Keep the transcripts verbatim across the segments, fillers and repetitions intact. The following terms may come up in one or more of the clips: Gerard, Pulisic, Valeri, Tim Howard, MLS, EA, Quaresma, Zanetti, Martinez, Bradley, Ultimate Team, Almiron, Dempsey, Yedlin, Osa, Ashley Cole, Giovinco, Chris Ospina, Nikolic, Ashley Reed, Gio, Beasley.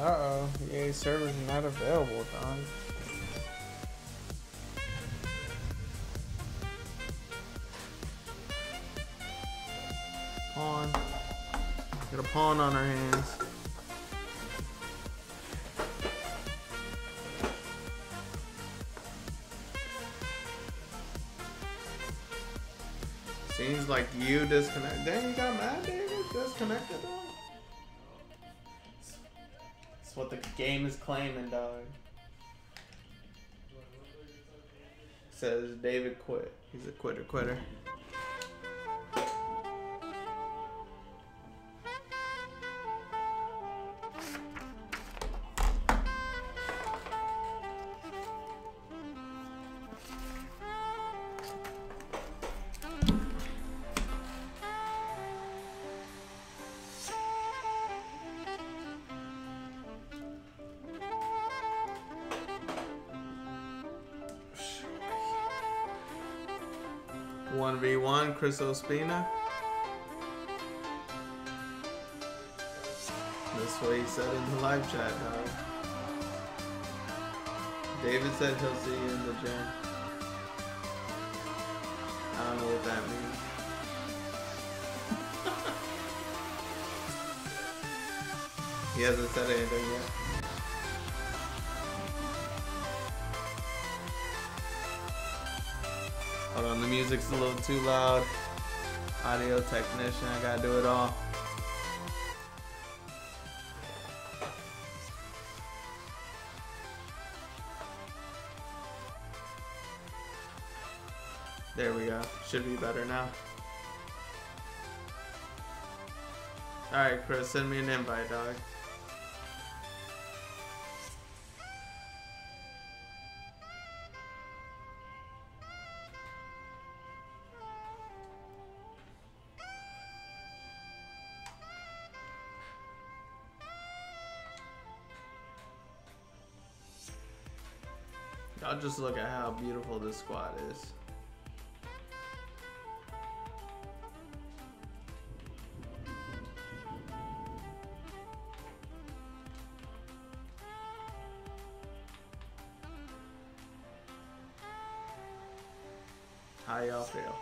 Uh-oh, E A server's not available, Don. Pawn. Got a pawn on our hands. Seems like you disconnect. Dang, you got mad, David? Disconnected, though? That's what the game is claiming, dog. Says David quit. He's a quitter, quitter. one v one, Chris Ospina. That's what he said in the live chat, dog. David said he'll see you in the gym. I don't know what that means. He hasn't said anything yet. Hold on, the music's a little too loud. Audio technician, I gotta do it all. There we go, should be better now. All right, Chris, send me an invite, dog. I'll just look at how beautiful this squad is. How y'all feel?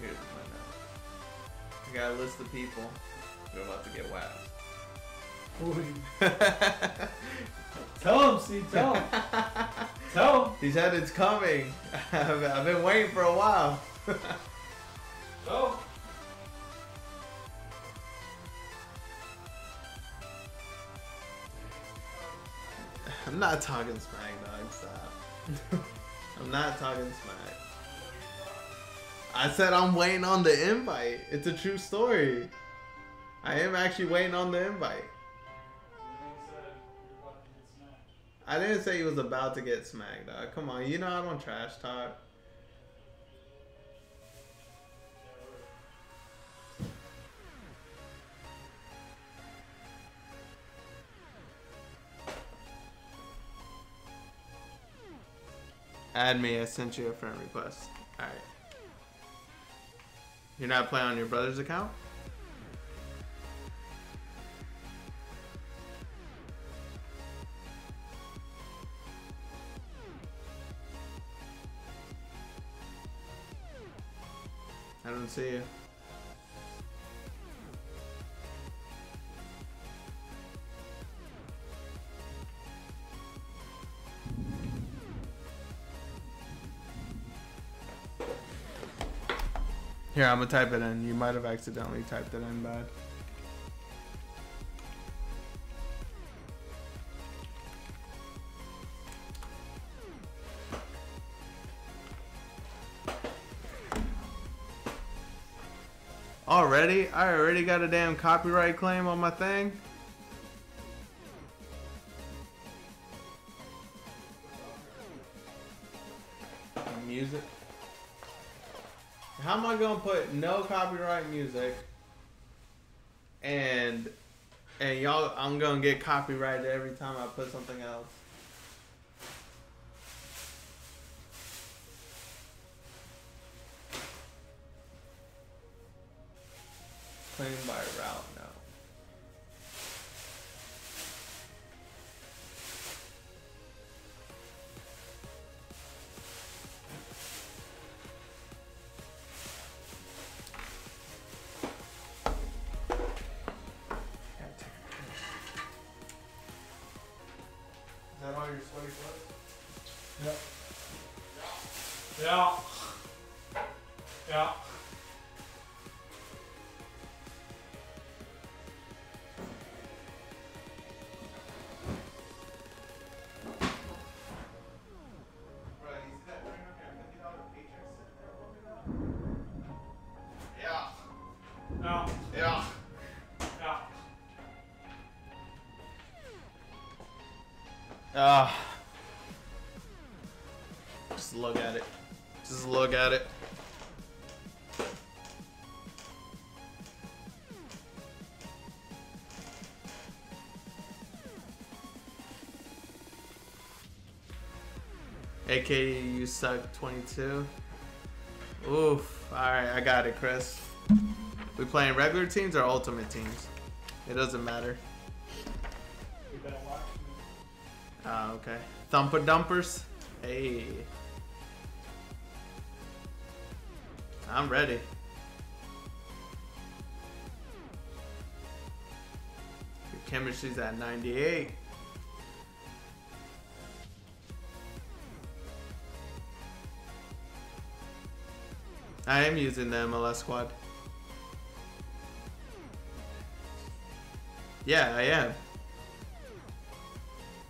Here's my note. I gotta list the people. We're about to get whacked. Tell him, see, tell him. Tell him. He said it's coming. I've been waiting for a while. Go. I'm not talking smack, dog. Stop. I'm not talking smack. I said I'm waiting on the invite. It's a true story. I am actually waiting on the invite. I didn't say he was about to get smacked, dog. Come on, you know I don't trash talk. Add me, I sent you a friend request. Alright. You're not playing on your brother's account? I don't see you. Here, I'm gonna type it in. You might have accidentally typed it in bad. Already? I already got a damn copyright claim on my thing? Music. How am I gonna put no copyright music and and y'all I'm gonna get copyrighted every time I put something else? Claim by route now. Ah, uh, just look at it. Just look at it. A K you suck twenty-two. Oof. All right, I got it, Chris. We playing regular teams or ultimate teams? It doesn't matter. Ah, okay. Thumper dumpers. Hey. I'm ready. Your chemistry's at ninety-eight. I am using the M L S squad. Yeah, I am.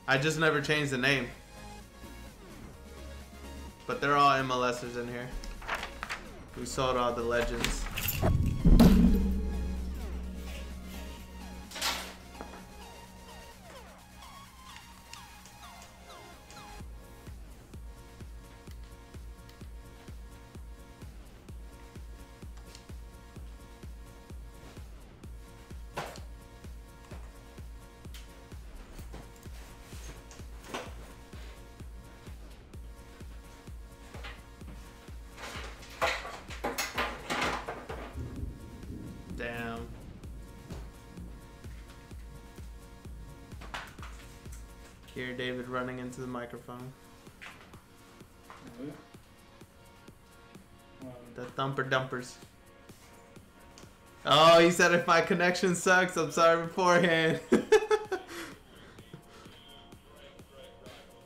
I just never changed the name. But they're all M L Sers in here. We sold all the legends. Here, David running into the microphone. The thumper dumpers. Oh, he said if my connection sucks, I'm sorry beforehand. That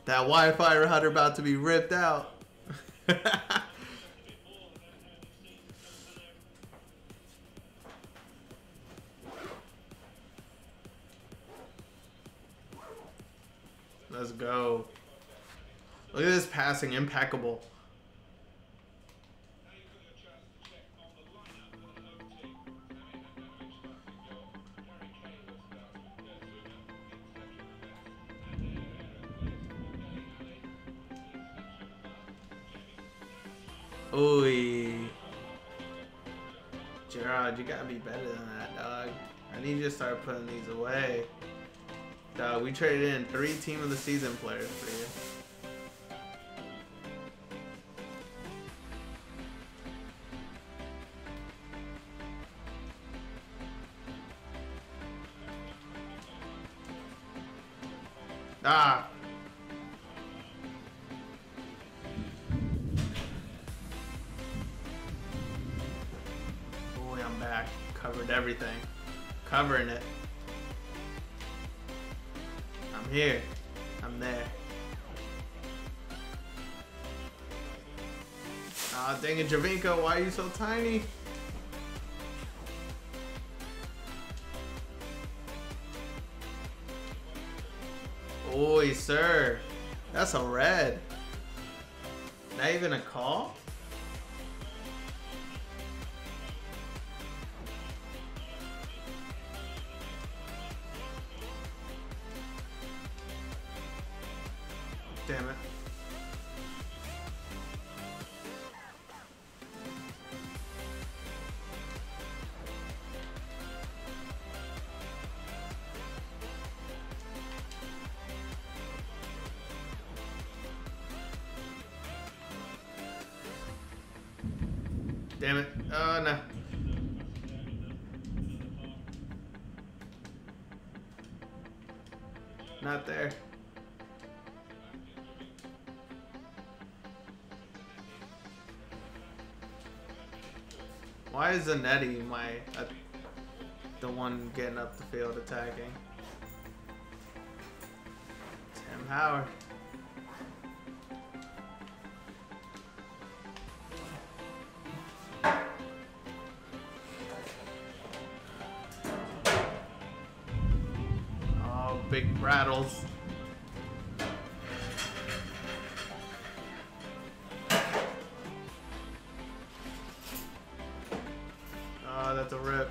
Wi-Fi router about to be ripped out. Let's go. Look at this passing, impeccable. Ooh. Gerard, you gotta be better than that, dog. I need you to start putting these away. Uh, we traded in three team of the season players for you. Ah! Boy, I'm back. Covered everything. Covering it. I'm here. I'm there. Ah, dang it, Giovinco, why are you so tiny? Oi, sir. That's a red. Not even a call? damn it. Damn it. Uh, no. Not there. Why is Zanetti my, uh, the one getting up the field attacking? Tim Howard. Big rattles. Oh, that's a rip.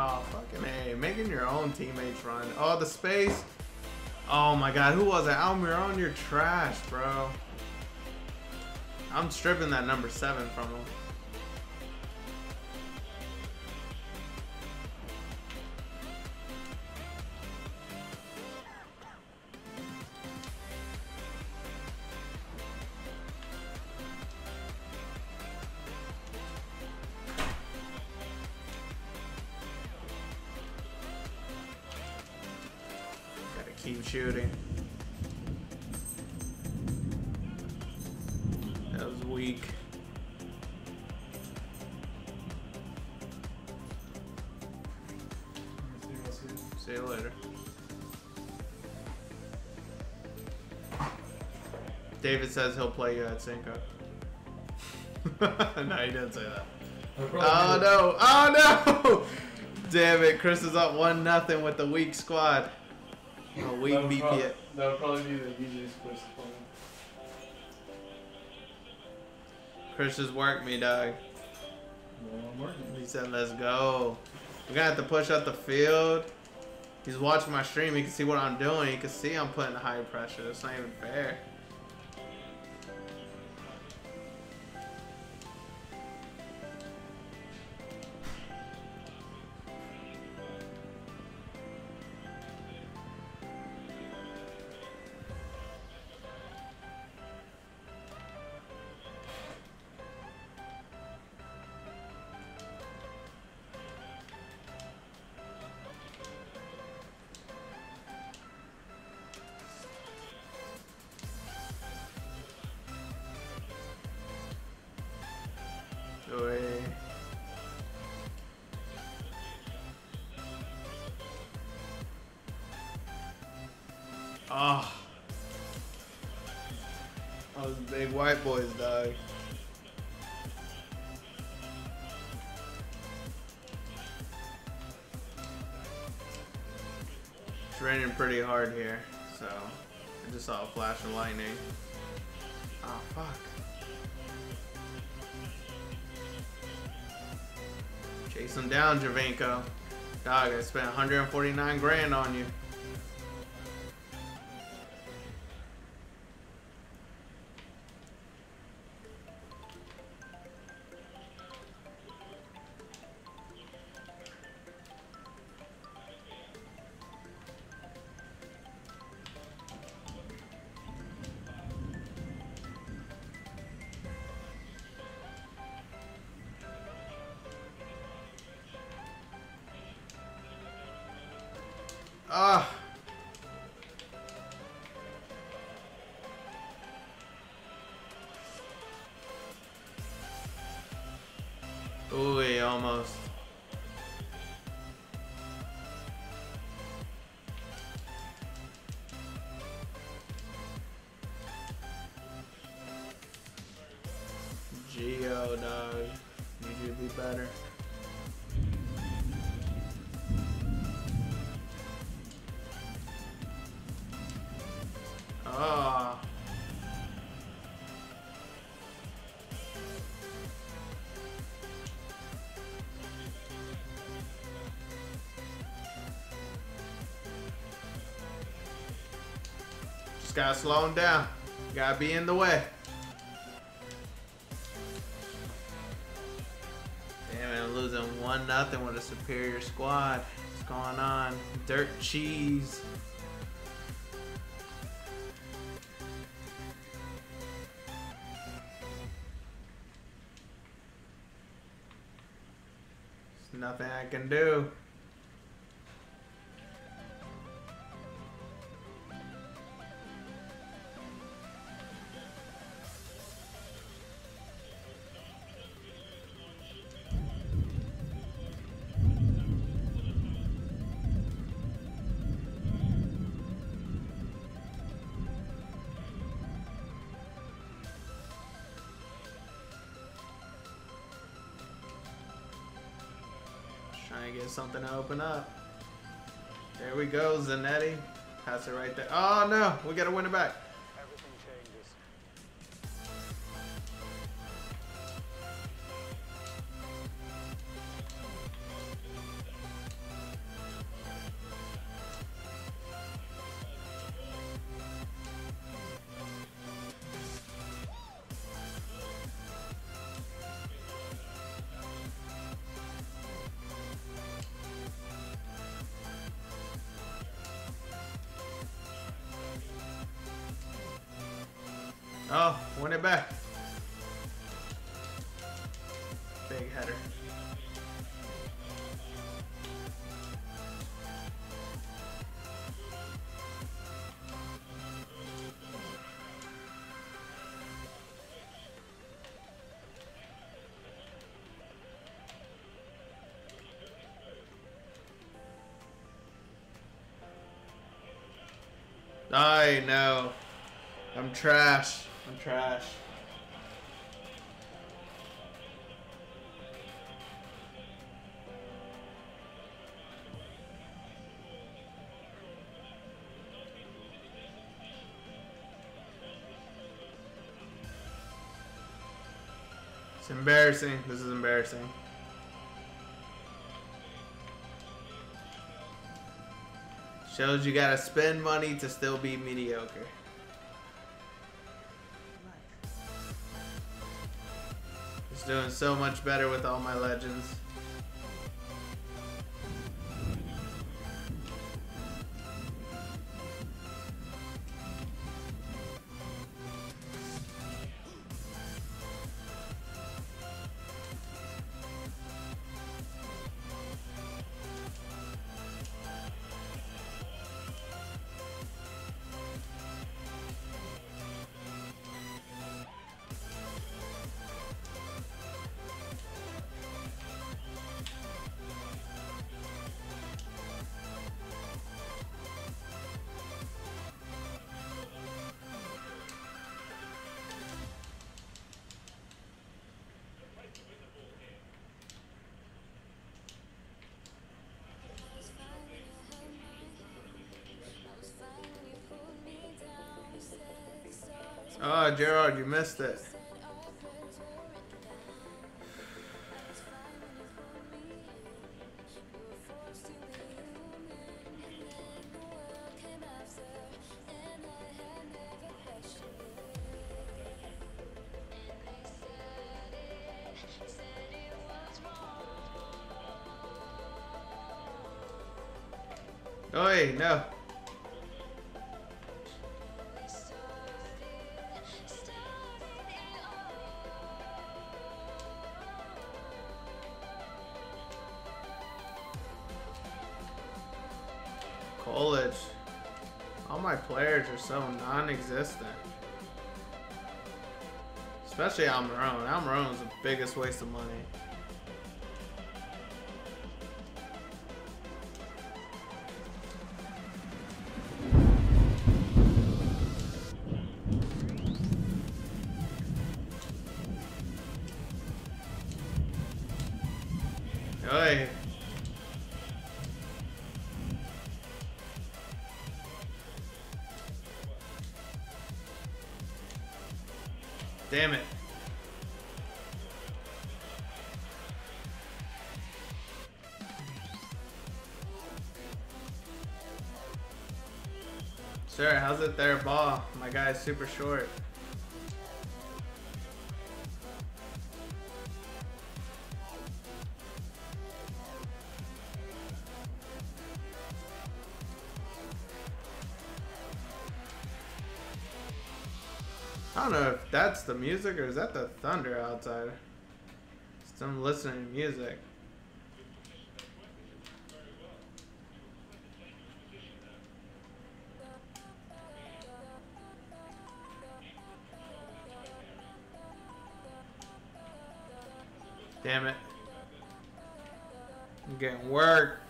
Oh, fucking A. Making your own teammates run. Oh, the space. Oh, my God. Who was it? Almiron, you're trash, bro. I'm stripping that number seven from him. Keep shooting. That was weak. See you later. David says he'll play you at Cinco. No, he didn't say that. Oh no! Oh no! Damn it! Chris is up one nothing with the weak squad. Oh, we that beat probably, it. That would probably be the easiest place to find. Chris just worked me, dog. No, I'm working. He said, let's go. We're going to have to push up the field. He's watching my stream. He can see what I'm doing. He can see I'm putting high pressure. It's not even fair. Oh, those big white boys, dog. It's raining pretty hard here, so I just saw a flash of lightning. Oh, fuck. Chase him down, Giovinco. Dog, I spent one hundred forty-nine grand on you. Ah. Ooh, almost. Gio, dog. You should be better. Ah. Just gotta slow him down. Gotta be in the way. Nothing with a superior squad. What's going on? Dirt cheese. There's nothing I can do. Trying to get something to open up. There we go, Zanetti. Pass it right there. Oh no, we gotta win it back. Everything changes. Oh, win it back. Big header. I know. I'm trash. I'm trash. It's embarrassing. This is embarrassing. Shows you gotta spend money to still be mediocre. Doing so much better with all my legends. Oh, Gerard, you missed it. Oi, no. College. All my players are so non-existent. Especially Almiron. Almiron's the biggest waste of money. Oi. Damn it. Sure, how's it there, ball? My guy is super short. I don't know if that's the music or is that the thunder outside? Just I'm listening to music. Damn it. I'm getting work.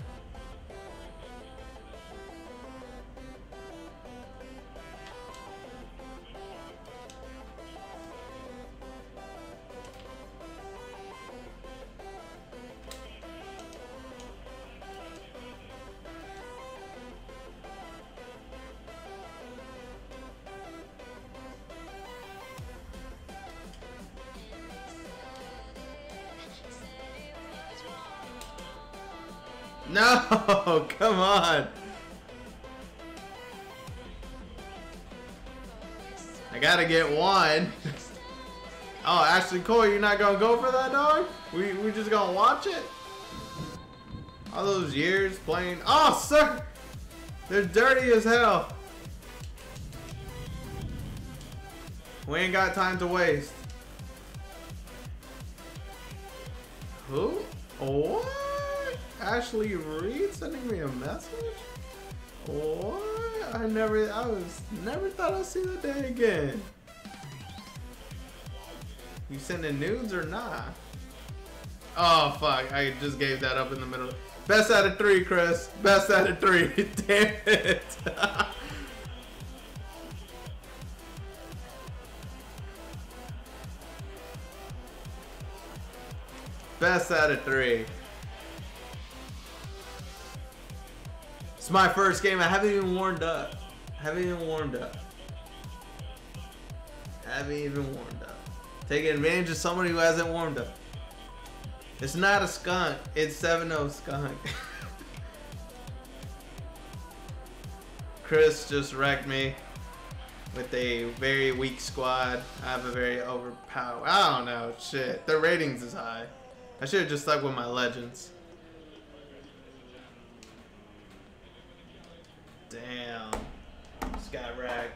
No, come on. I gotta get one. Oh, Ashley Cole, you're not gonna go for that, dog? We, we just gonna watch it? All those years playing. Oh, sir! They're dirty as hell. We ain't got time to waste. Who? What? Ashley Reed sending me a message? What? I never, I was, never thought I'd see that day again. You sending nudes or not? Oh fuck, I just gave that up in the middle. Best out of three, Chris. Best out of three. Damn it. Best out of three. It's my first game. I haven't even warmed up. Haven't even warmed up. Haven't even warmed up. Taking advantage of somebody who hasn't warmed up. It's not a skunk. It's seven oh skunk. Chris just wrecked me with a very weak squad. I have a very overpowered. I don't know. Shit. Their ratings is high. I should have just stuck with my legends. Damn, just got ragged.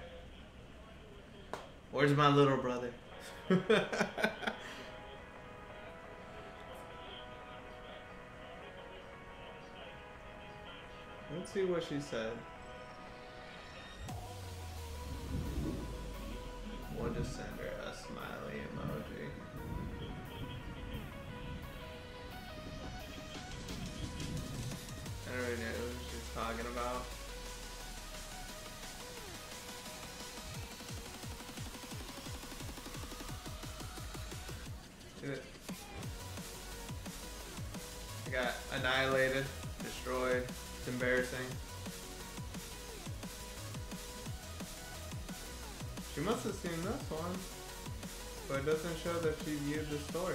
Where's my little brother? Let's see what she said. We'll just send her a smiley emoji. I don't really know what she's talking about. I got annihilated, destroyed. It's embarrassing. She must have seen this one, but it doesn't show that she viewed the story.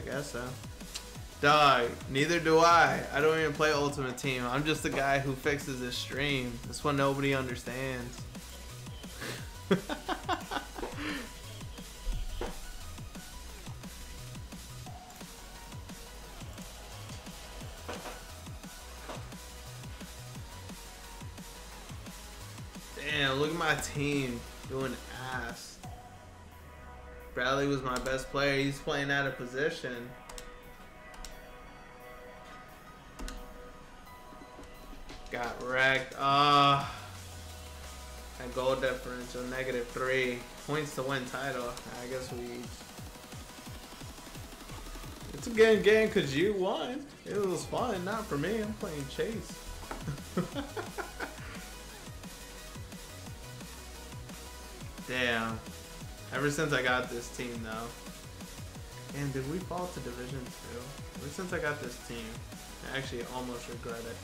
I guess so. Dog, neither do I. I don't even play Ultimate Team. I'm just the guy who fixes his stream. That's what nobody understands. Damn, look at my team doing ass. Bradley was my best player. He's playing out of position. Got wrecked. Ah. Oh. A goal differential, negative three. Points to win title. I guess we... It's a good game because you won. It was fun. Not for me. I'm playing chase. Damn. Ever since I got this team, though, And did we fall to Division two? Ever since I got this team, I actually almost regret it.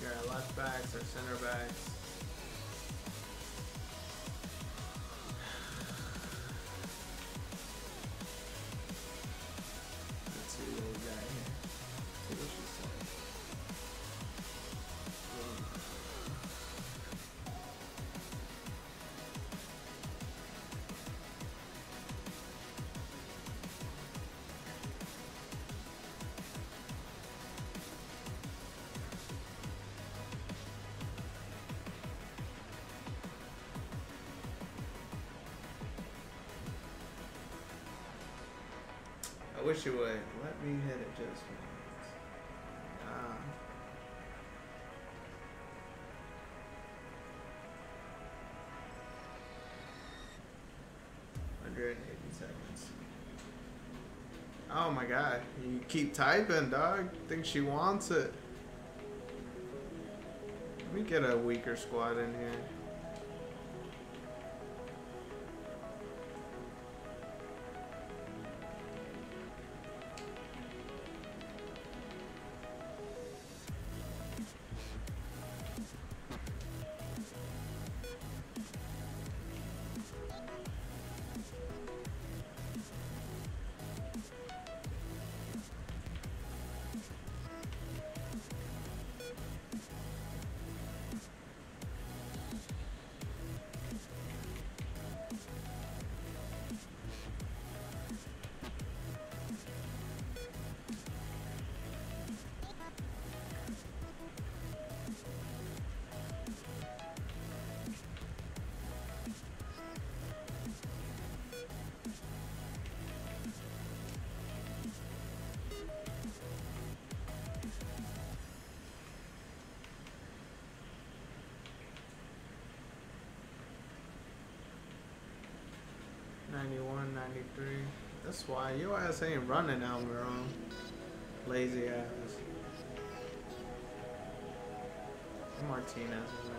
Here are our left backs, our center backs. Let's see what we got here. Let's see what she said. I wish you would let me hit adjustments. Ah. one hundred eighty seconds. Oh my god, you keep typing, dog. I think she wants it. Let me get a weaker squad in here. ninety-one, ninety-three. That's why your ass ain't running, Almiron. Lazy ass. Martinez is there.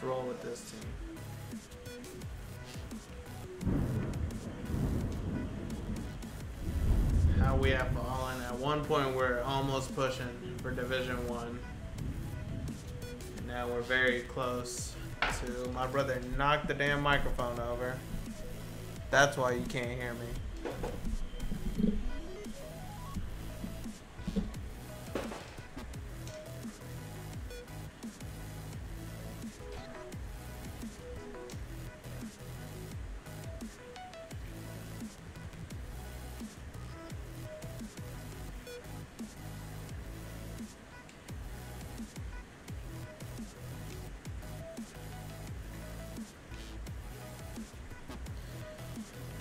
Roll with this team. How we have fallen. At one point we're almost pushing for Division One. Now we're very close to my brother knocked the damn microphone over. That's why you can't hear me.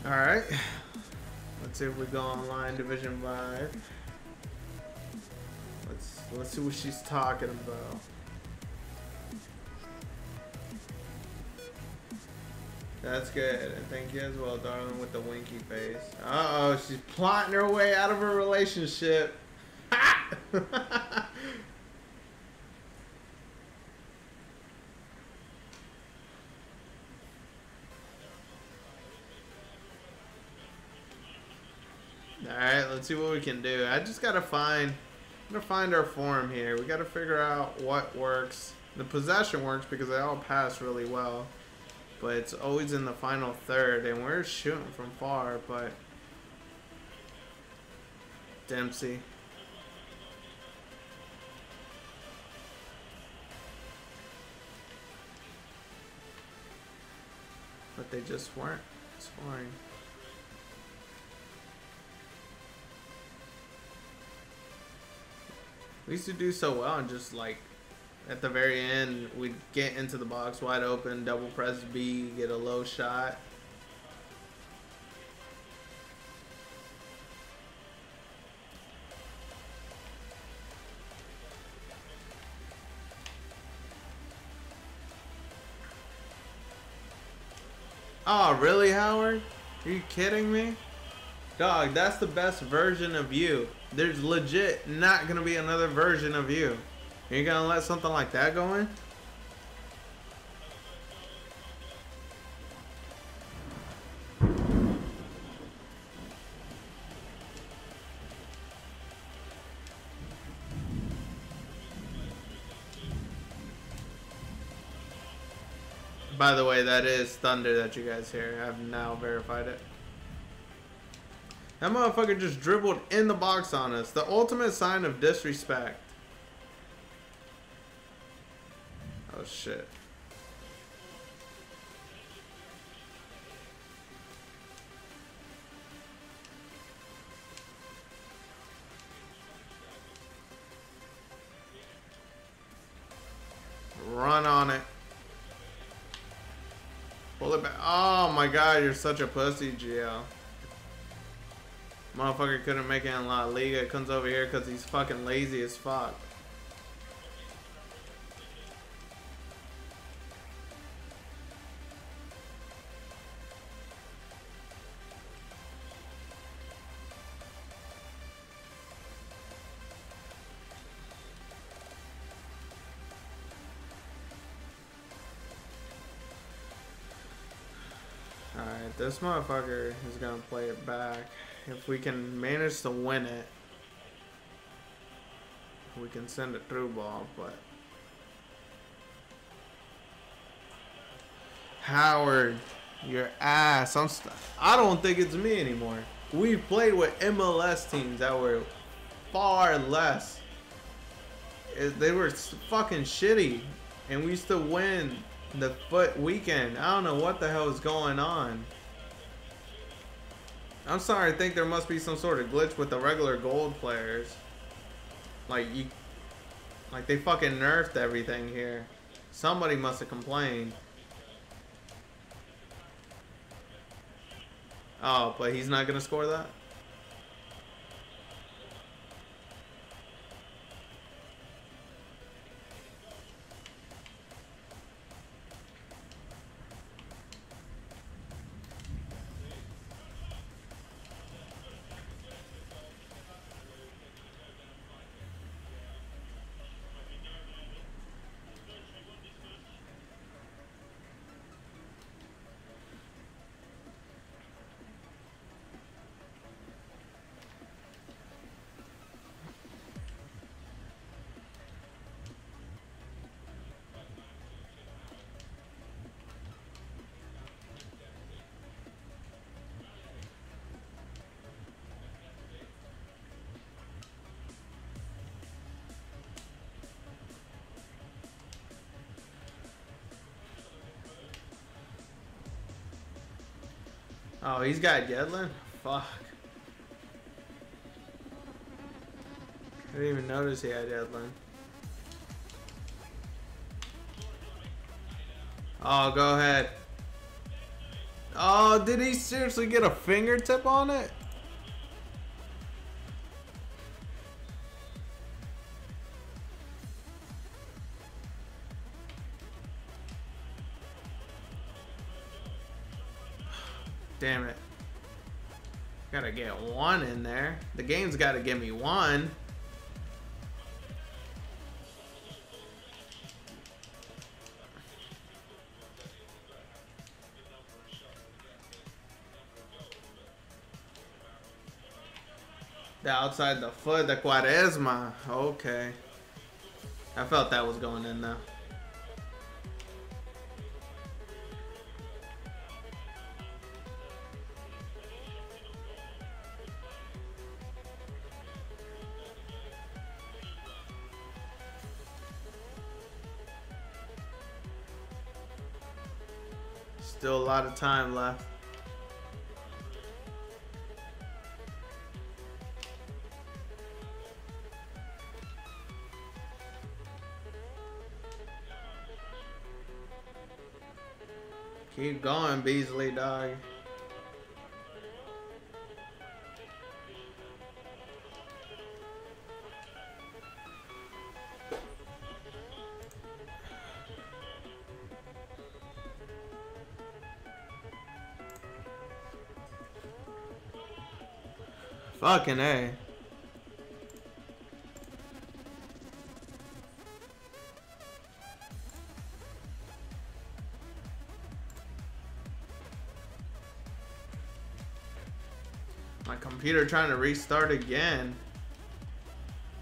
Alright, let's see if we go online Division five. Let's let's see what she's talking about. That's good. And thank you as well, darling, with the winky face. Uh oh, she's plotting her way out of her relationship. Alright, let's see what we can do. I just gotta find, I'm gonna find our form here. We gotta figure out what works. The possession works because they all pass really well, but it's always in the final third, and we're shooting from far. But Dempsey. But they just weren't scoring. We used to do so well and just like at the very end, we'd get into the box wide open, double press B, get a low shot. Oh, really, Howard? Are you kidding me? Dog, that's the best version of you. There's legit not gonna be another version of you. You're gonna let something like that go in? By the way, that is thunder that you guys hear. I've now verified it. That motherfucker just dribbled in the box on us. The ultimate sign of disrespect. Oh, shit. Run on it. Pull it back. Oh my god, you're such a pussy, Gio. Motherfucker couldn't make it in La Liga. Comes over here because he's fucking lazy as fuck. Alright, this motherfucker is gonna play it back. If we can manage to win it, we can send a through ball, but Howard, your ass. I'm st I don't think it's me anymore. We've played with M L S teams that were far less. It, they were fucking shitty, and we used to win the foot weekend. I don't know what the hell is going on. I'm sorry, I think there must be some sort of glitch with the regular gold players. Like, you, like they fucking nerfed everything here. Somebody must have complained. Oh, but he's not gonna score that? Oh, he's got Yedlin? Fuck. I didn't even notice he had Yedlin. Oh, go ahead. Oh, did he seriously get a fingertip on it? Damn it. Gotta get one in there. The game's gotta give me one. The outside the foot, the Quaresma. Okay. I felt that was going in though. Still a lot of time left. Keep going, Beasley, dog. Fucking A. My computer trying to restart again.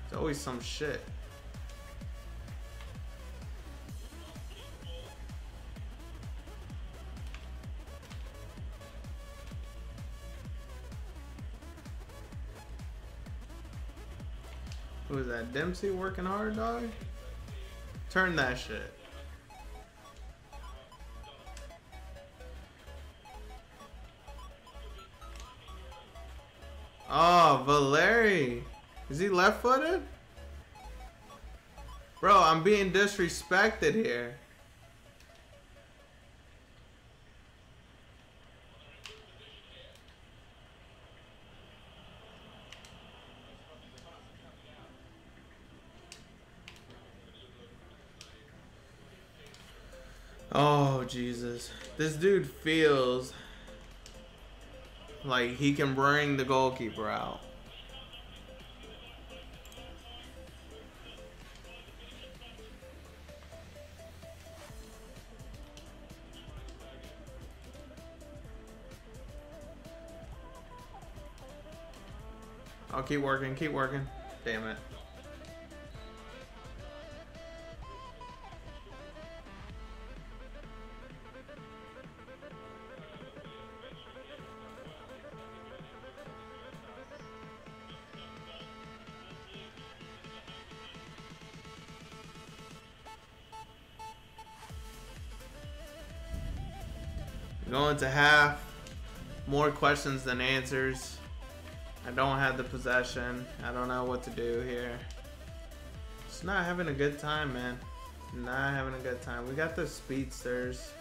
It's always some shit. Who is that? Dempsey working hard, dog? Turn that shit. Oh, Valeri. Is he left-footed? Bro, I'm being disrespected here. Oh, Jesus. This dude feels like he can bring the goalkeeper out. I'll keep working, keep working. Damn it. Going to half, more questions than answers. I don't have the possession. I don't know what to do here. Just not having a good time, man. Not having a good time. We got the speedsters.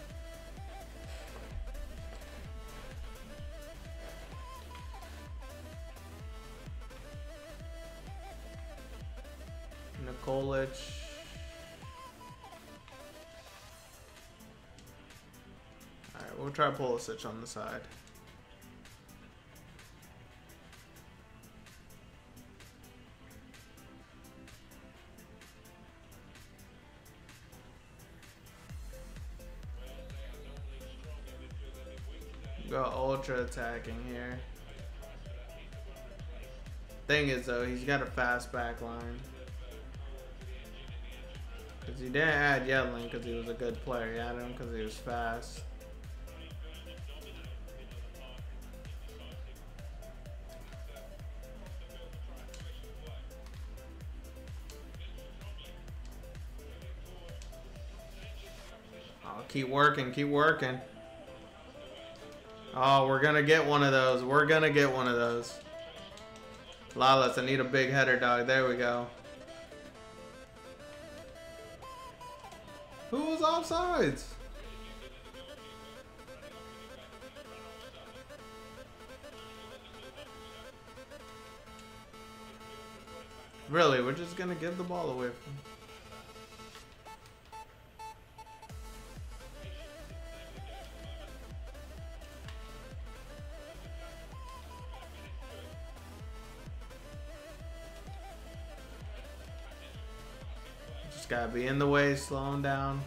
Nikolic. We'll try Pulisic on the side. Got ultra attacking here. Thing is though, he's got a fast back line. Cause he didn't add Yedlin cause he was a good player. He added him cause he was fast. Keep working, keep working. Oh, we're gonna get one of those. We're gonna get one of those. Lala's, I need a big header, dog. There we go. Who was offsides? Really, we're just gonna give the ball away from him. Gotta be in the way, slow him down.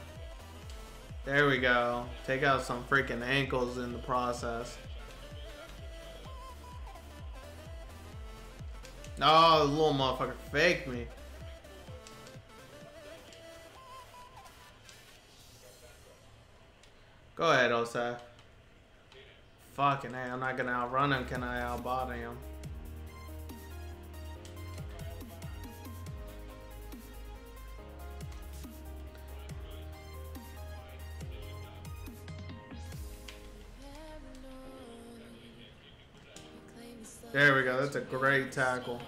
There we go. Take out some freaking ankles in the process. Oh, the little motherfucker faked me. Go ahead, Osa. Fucking hey, I'm not gonna outrun him. Can I outbody him? There we go, that's a great tackle.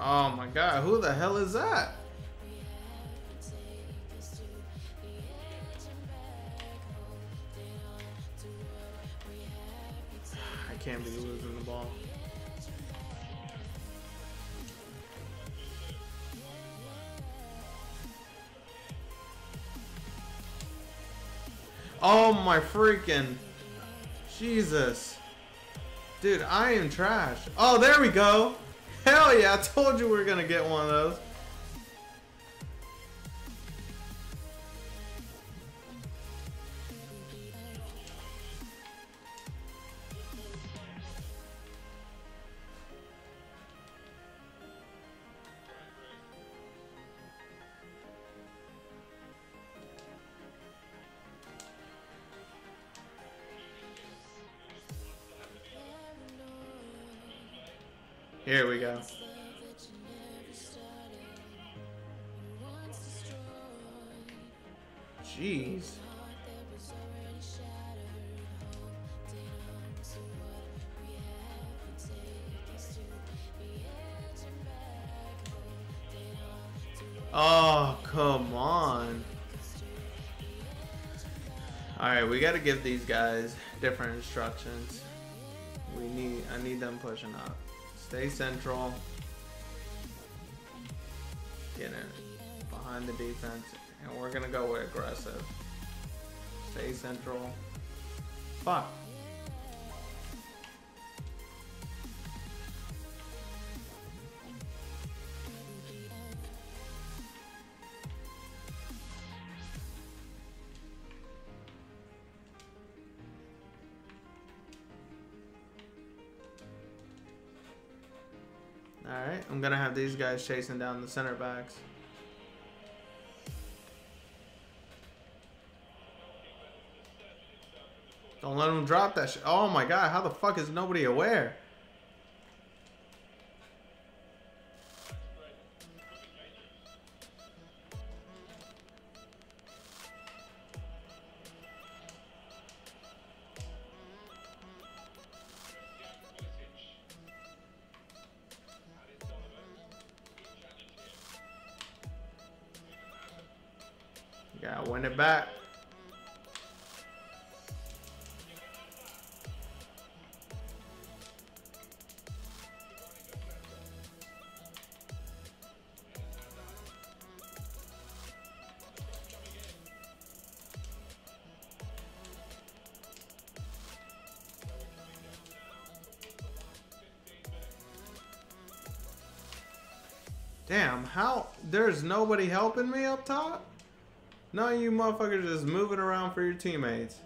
Oh my God, who the hell is that? I can't be losing the ball. Oh my freaking Jesus. Dude, I am trash. Oh, there we go. Hell yeah, I told you we were gonna get one of those. Here we go. Jeez. Oh, come on. Alright, we gotta give these guys different instructions. We need, I need them pushing up. Stay central. Get it behind the defense. And we're gonna go with aggressive. Stay central. Fuck. Alright, I'm gonna have these guys chasing down the center backs. Don't let them drop that shit. Oh my God, how the fuck is nobody aware? Gotta win it back. Damn, how there's nobody helping me up top? No, you motherfuckers just moving around for your teammates.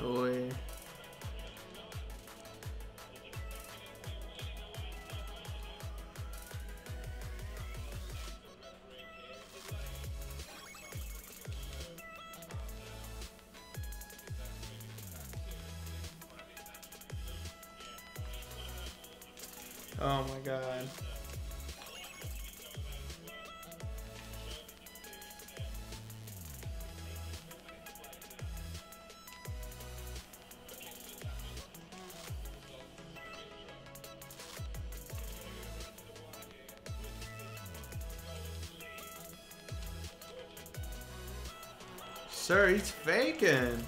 Boy. Oh my God. Sir, he's faking.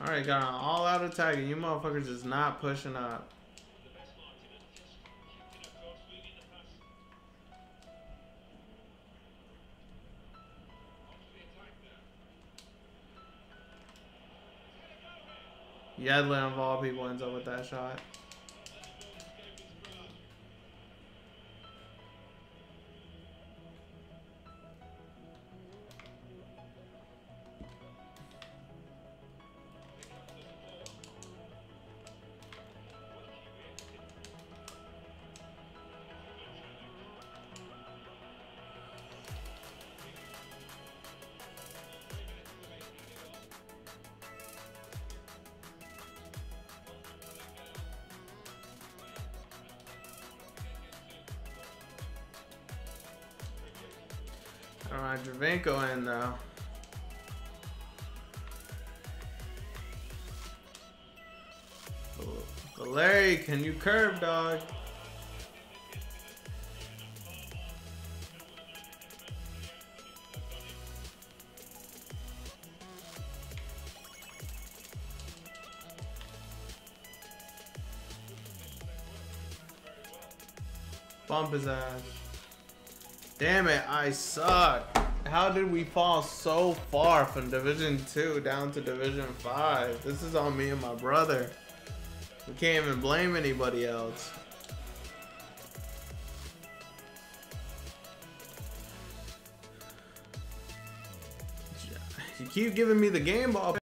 All right, got an all-out attack. You motherfuckers is not pushing up. Yedlin of all people ends up with that shot. Alright, Giovinco in though. Valeri, can you curve, dog? Bump his ass. Damn it, I suck. How did we fall so far from Division two down to Division five? This is on me and my brother. We can't even blame anybody else. You keep giving me the game ball.